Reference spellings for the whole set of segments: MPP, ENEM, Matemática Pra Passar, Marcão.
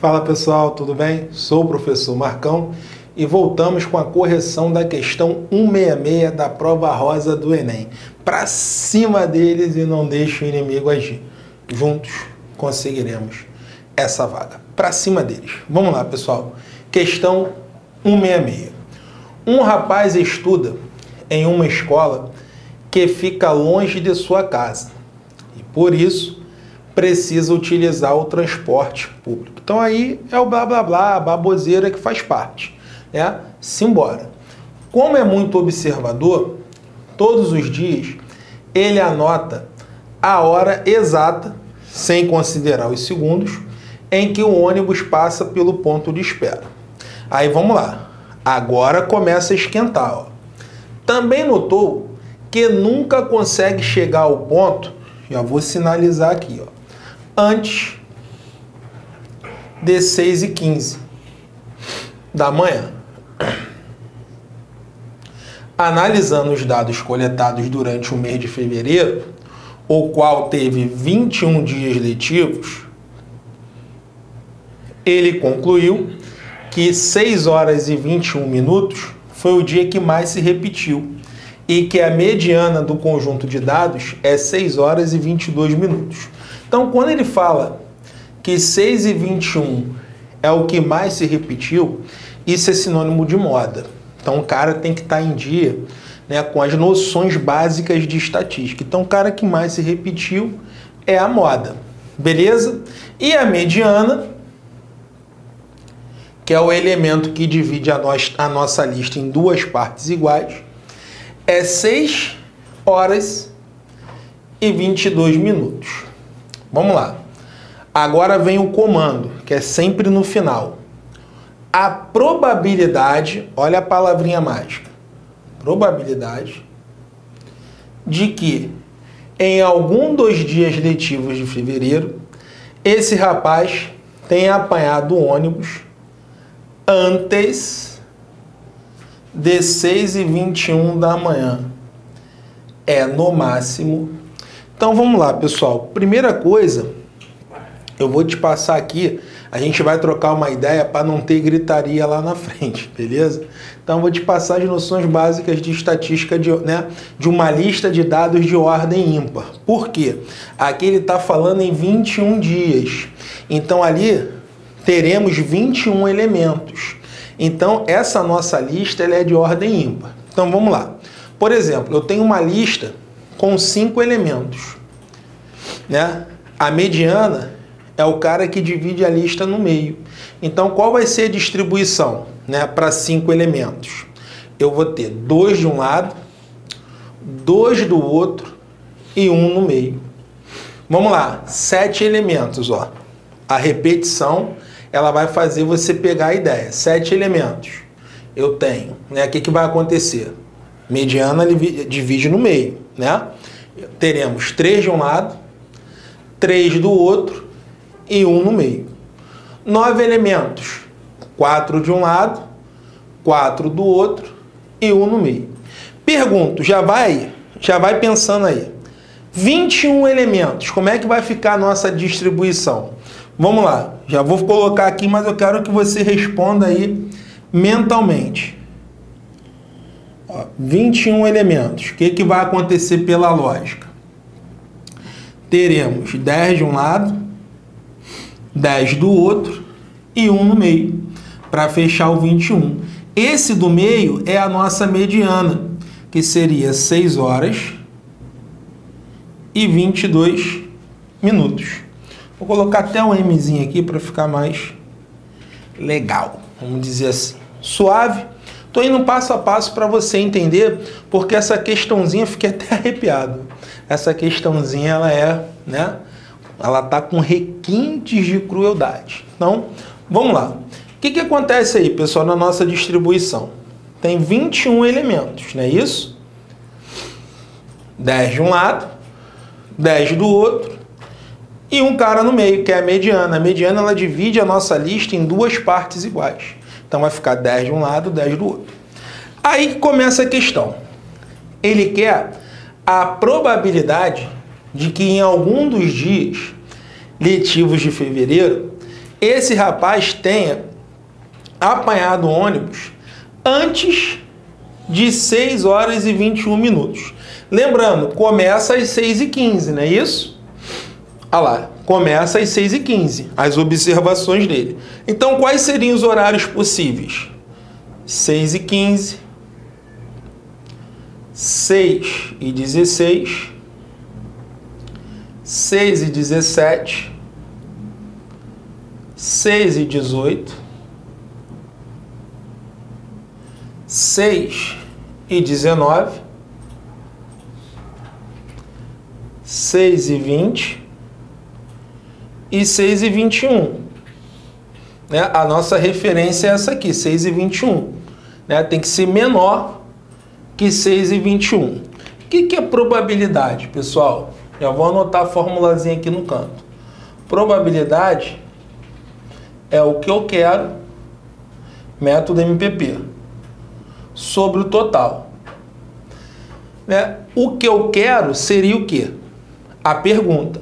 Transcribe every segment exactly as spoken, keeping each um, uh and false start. Fala pessoal, tudo bem? Sou o professor Marcão e voltamos com a correção da questão cento e sessenta e seis da prova rosa do Enem. Para cima deles e não deixe o inimigo agir. Juntos conseguiremos essa vaga. Para cima deles. Vamos lá, pessoal. Questão cento e sessenta e seis. Um rapaz estuda em uma escola que fica longe de sua casa e, por isso, precisa utilizar o transporte público. Então, aí é o blá, blá, blá, a baboseira que faz parte, né? Simbora. Como é muito observador, todos os dias ele anota a hora exata, sem considerar os segundos, em que o ônibus passa pelo ponto de espera. Aí vamos lá. Agora começa a esquentar, ó. Também notou que nunca consegue chegar ao ponto, já vou sinalizar aqui, ó, antes de seis e quinze da manhã. Analisando os dados coletados durante o mês de fevereiro, o qual teve vinte e um dias letivos, ele concluiu que seis horas e vinte e um minutos foi o dia que mais se repetiu e que a mediana do conjunto de dados é seis horas e vinte e dois minutos. Então, quando ele fala que seis e vinte e um é o que mais se repetiu, isso é sinônimo de moda. Então, o cara tem que estar em dia, né, com as noções básicas de estatística. Então, o cara que mais se repetiu é a moda, beleza? E a mediana, que é o elemento que divide a, nós, a nossa lista em duas partes iguais, é seis horas e vinte e dois minutos. Vamos lá. Agora vem o comando, que é sempre no final. A probabilidade, olha a palavrinha mágica, probabilidade de que em algum dos dias letivos de fevereiro, esse rapaz tenha apanhado o ônibus antes de seis e vinte e um da manhã. É no máximo. Então vamos lá, pessoal. Primeira coisa, eu vou te passar aqui, a gente vai trocar uma ideia para não ter gritaria lá na frente, beleza? Então eu vou te passar as noções básicas de estatística de, né, de uma lista de dados de ordem ímpar. Por quê? Aqui ele está falando em vinte e um dias. Então ali teremos vinte e um elementos. Então, essa nossa lista ela é de ordem ímpar. Então, vamos lá. Por exemplo, eu tenho uma lista com cinco elementos, né? A mediana é o cara que divide a lista no meio. Então, qual vai ser a distribuição, né, para cinco elementos? Eu vou ter dois de um lado, dois do outro e um no meio. Vamos lá. Sete elementos, ó. A repetição, ela vai fazer você pegar a ideia. Sete elementos eu tenho, né? O que, que vai acontecer? Mediana divide no meio, né? Teremos três de um lado, três do outro e um no meio. Nove elementos, quatro de um lado, quatro do outro e um no meio. Pergunto, já vai, já vai pensando aí. vinte e um elementos, como é que vai ficar a nossa distribuição? Vamos lá, já vou colocar aqui, mas eu quero que você responda aí mentalmente. Ó, vinte e um elementos, o que, que vai acontecer pela lógica? Teremos dez de um lado, dez do outro e um no meio, para fechar o vinte e um. Esse do meio é a nossa mediana, que seria seis horas e vinte e dois minutos. Vou colocar até um Mzinho aqui para ficar mais legal, vamos dizer assim, suave. Estou indo passo a passo para você entender, porque essa questãozinha, fiquei até arrepiado, essa questãozinha ela é, né, ela tá com requintes de crueldade. Então, vamos lá. O que que acontece aí, pessoal, na nossa distribuição? Tem vinte e um elementos, não é isso? dez de um lado, dez do outro, e um cara no meio, que é a mediana. A mediana ela divide a nossa lista em duas partes iguais. Então vai ficar dez de um lado, dez do outro. Aí que começa a questão. Ele quer a probabilidade de que em algum dos dias letivos de fevereiro, esse rapaz tenha apanhado ônibus antes de seis horas e vinte e um minutos. Lembrando, começa às seis e quinze, não é isso? Olha lá, começa às seis e quinze, as observações dele. Então, quais seriam os horários possíveis? seis e quinze, seis e dezesseis, seis e dezessete, seis e dezoito, seis e dezenove, seis e vinte e seis e vinte e um. Né? A nossa referência é essa aqui, seis e vinte e um. Né? Tem que ser menor que seis e vinte e um. O que que é probabilidade, pessoal? Já vou anotar a formulazinha aqui no canto. Probabilidade é o que eu quero, método M P P, sobre o total. Né? O que eu quero seria o quê? A pergunta.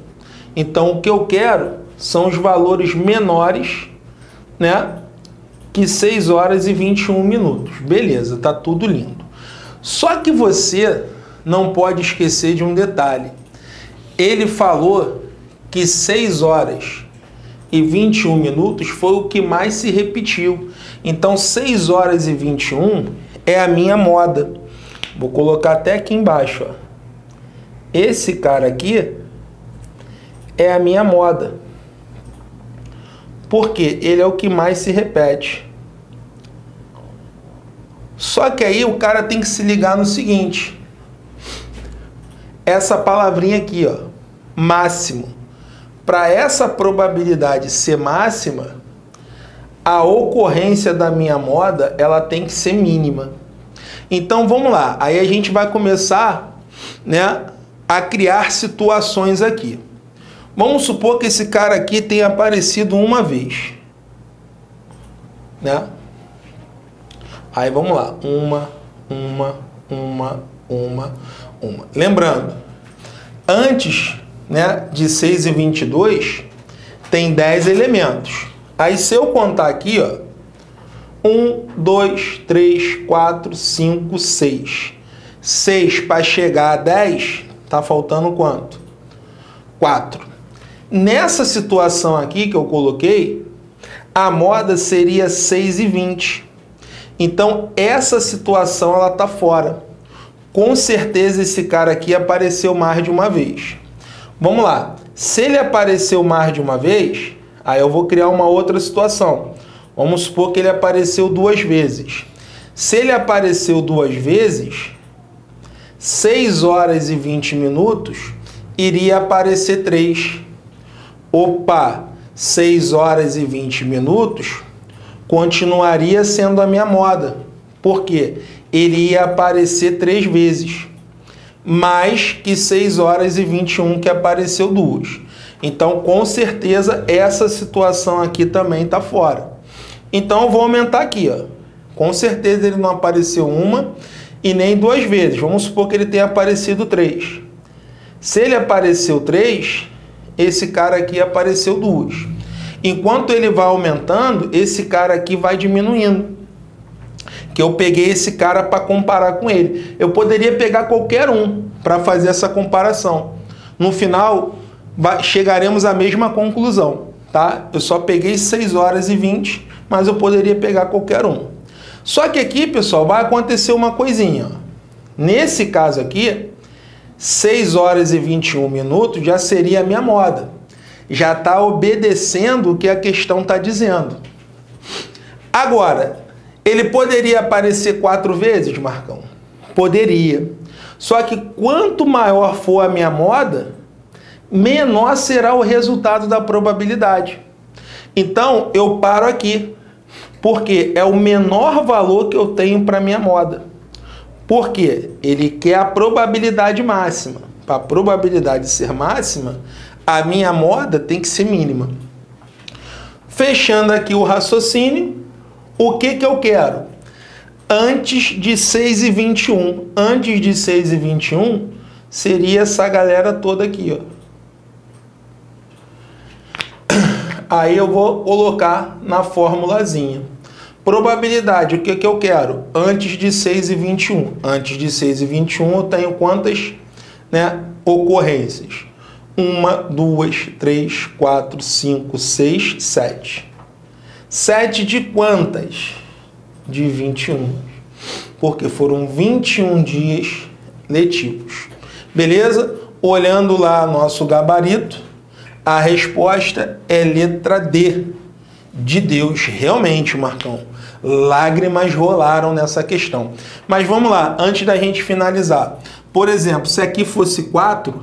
Então, o que eu quero são os valores menores, né, que seis horas e vinte e um minutos. Beleza, tá tudo lindo. Só que você não pode esquecer de um detalhe. Ele falou que seis horas e vinte e um minutos foi o que mais se repetiu. Então, seis horas e vinte e um é a minha moda. Vou colocar até aqui embaixo. Ó. Esse cara aqui é a minha moda. Porque ele é o que mais se repete. Só que aí o cara tem que se ligar no seguinte. Essa palavrinha aqui, ó, máximo. Para essa probabilidade ser máxima, a ocorrência da minha moda ela tem que ser mínima. Então vamos lá, aí a gente vai começar, né, a criar situações aqui. Vamos supor que esse cara aqui tenha aparecido uma vez, né? Aí vamos lá, uma, uma, uma, uma, uma. Lembrando, antes, né, de seis e vinte e dois, tem dez elementos. Aí se eu contar aqui, ó, um, dois, três, quatro, cinco, seis. seis para chegar a dez, tá faltando quanto? quatro. Nessa situação aqui que eu coloquei, a moda seria seis e vinte. Então essa situação ela tá fora. Com certeza esse cara aqui apareceu mais de uma vez. Vamos lá, se ele apareceu mais de uma vez, aí eu vou criar uma outra situação. Vamos supor que ele apareceu duas vezes. Se ele apareceu duas vezes, seis horas e vinte minutos iria aparecer três. Opa, seis horas e vinte minutos continuaria sendo a minha moda. Por quê? Ele ia aparecer três vezes. Mais que seis horas e vinte e um que apareceu duas. Então, com certeza, essa situação aqui também está fora. Então, eu vou aumentar aqui, ó. Com certeza ele não apareceu uma e nem duas vezes. Vamos supor que ele tenha aparecido três. Se ele apareceu três, esse cara aqui apareceu duas. Enquanto ele vai aumentando, esse cara aqui vai diminuindo. Que eu peguei esse cara para comparar com ele. Eu poderia pegar qualquer um para fazer essa comparação. No final, vai, chegaremos à mesma conclusão, tá? Eu só peguei seis horas e vinte, mas eu poderia pegar qualquer um. Só que aqui, pessoal, vai acontecer uma coisinha. Nesse caso aqui, seis horas e vinte e um minutos já seria a minha moda. Já está obedecendo o que a questão está dizendo. Agora, ele poderia aparecer quatro vezes, Marcão? Poderia. Só que quanto maior for a minha moda, menor será o resultado da probabilidade. Então, eu paro aqui, porque é o menor valor que eu tenho para a minha moda. Por quê? Ele quer a probabilidade máxima. Para a probabilidade ser máxima, a minha moda tem que ser mínima. Fechando aqui o raciocínio, o que que eu quero? Antes de seis e vinte e um. Antes de seis e vinte e um, seria essa galera toda aqui, ó. Aí eu vou colocar na formulazinha. Probabilidade, o que, que eu quero? Antes de seis e vinte e um. Antes de seis e vinte e um eu tenho quantas, né, ocorrências? uma, duas, três, quatro, cinco, seis, sete. sete de quantas? De vinte e um. Porque foram vinte e um dias letivos. Beleza? Olhando lá nosso gabarito, a resposta é letra D. De Deus, realmente, Marcão. Lágrimas rolaram nessa questão. Mas vamos lá, antes da gente finalizar. Por exemplo, se aqui fosse quatro,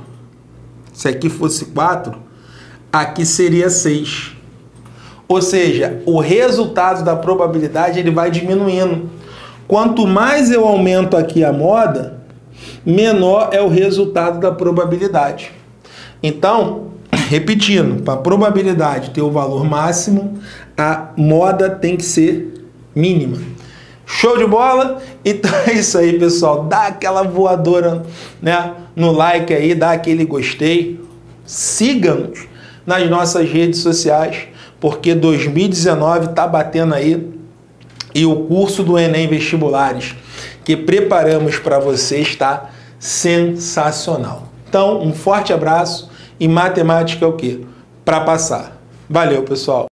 se aqui fosse quatro, aqui seria seis. Ou seja, o resultado da probabilidade ele vai diminuindo. Quanto mais eu aumento aqui a moda, menor é o resultado da probabilidade. Então, repetindo, para a probabilidade ter o valor máximo, a moda tem que ser mínima. Show de bola? Então é isso aí, pessoal. Dá aquela voadora, né, no like aí, dá aquele gostei. Siga-nos nas nossas redes sociais, porque dois mil e dezenove está batendo aí e o curso do Enem Vestibulares que preparamos para você está sensacional. Então, um forte abraço e matemática é o quê? Para passar. Valeu, pessoal!